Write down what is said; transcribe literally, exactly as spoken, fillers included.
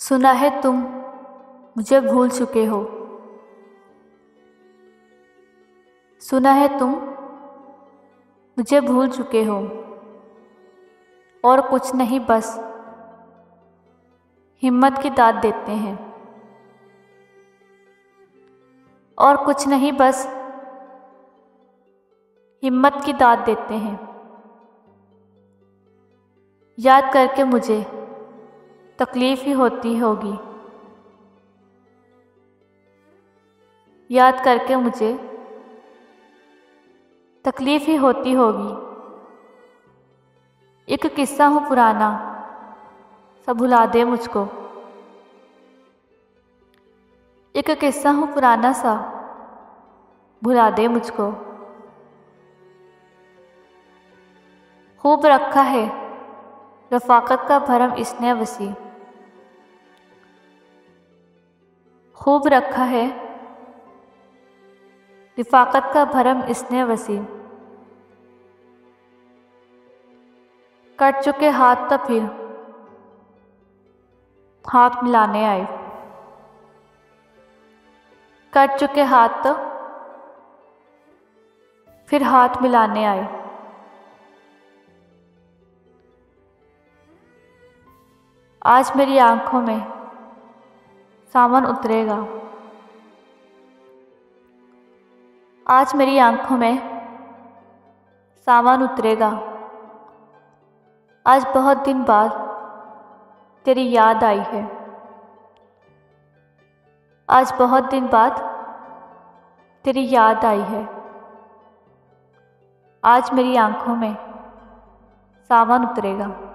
सुना है तुम मुझे भूल चुके हो, सुना है तुम मुझे भूल चुके हो, और कुछ नहीं बस हिम्मत की दाद देते हैं, और कुछ नहीं बस हिम्मत की दाद देते हैं। याद करके मुझे तकलीफ ही होती होगी, याद करके मुझे तकलीफ ही होती होगी। एक किस्सा हूँ पुराना, सब भुला दे मुझको, एक किस्सा हूँ पुराना सा भुला दे मुझको। खूब रखा है रफाकत का भरम इसने वसी, खूब रखा है रफाकत का भरम इसने वसी। कट चुके हाथ तो फिर हाथ मिलाने आए, कट चुके हाथ तो फिर हाथ मिलाने आए। आज मेरी आंखों में सावन उतरेगा, आज मेरी आंखों में सावन उतरेगा। आज बहुत दिन बाद तेरी याद आई है, आज बहुत दिन बाद तेरी याद आई है। आज मेरी आंखों में सावन उतरेगा।